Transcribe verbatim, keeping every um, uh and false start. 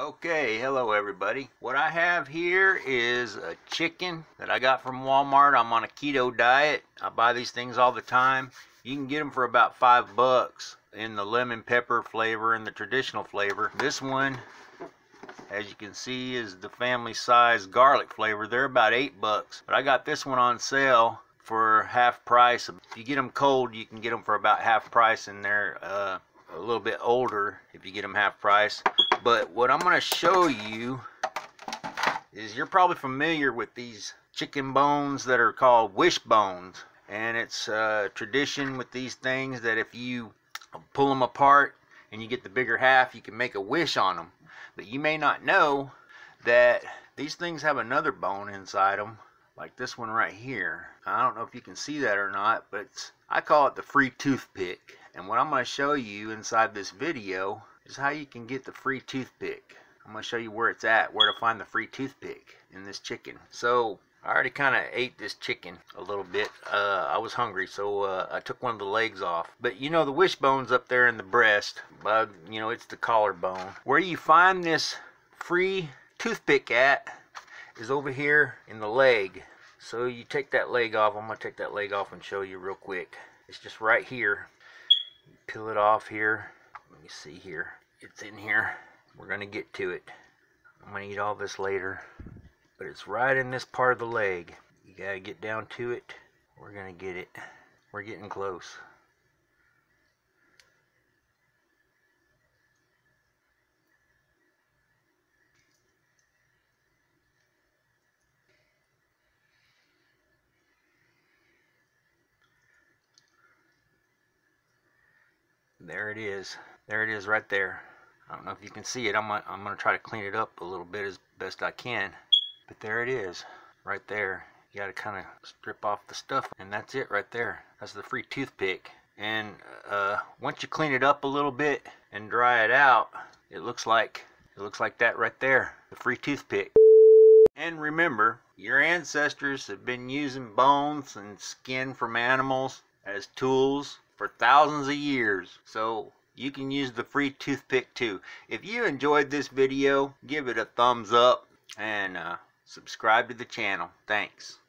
Okay, hello everybody. What I have here is a chicken that I got from Walmart. I'm on a keto diet. I buy these things all the time. You can get them for about five bucks in the lemon pepper flavor and the traditional flavor. This one, as you can see, is the family size garlic flavor. They're about eight bucks. But I got this one on sale for half price. If you get them cold, you can get them for about half price, and they're uh, a little bit older if you get them half price. But what I'm going to show you is, you're probably familiar with these chicken bones that are called wish bones. And it's a uh, tradition with these things that if you pull them apart and you get the bigger half, you can make a wish on them. But you may not know that these things have another bone inside them, like this one right here. I don't know if you can see that or not, but it's, I call it the free toothpick. And what I'm going to show you inside this video is how you can get the free toothpick. I'm going to show you where it's at, where to find the free toothpick in this chicken. So I already kind of ate this chicken a little bit. Uh, I was hungry, so uh, I took one of the legs off. But you know, the wishbone's up there in the breast, but you know, it's the collarbone. Where you find this free toothpick at is over here in the leg. So you take that leg off. I'm going to take that leg off and show you real quick. It's just right here. You peel it off here. Let me see here. It's in here. We're going to get to it. I'm going to eat all this later. But it's right in this part of the leg. You got to get down to it. We're going to get it. We're getting close. There it is. There it is right there. I don't know if you can see it. I'm gonna, I'm gonna try to clean it up a little bit as best I can. But there it is, right there. You gotta kinda strip off the stuff, and that's it right there. That's the free toothpick. And uh, once you clean it up a little bit and dry it out, it looks like, it looks like that right there, the free toothpick. And remember, your ancestors have been using bones and skin from animals as tools for thousands of years, so you can use the free toothpick too. If you enjoyed this video, give it a thumbs up and uh, subscribe to the channel. Thanks.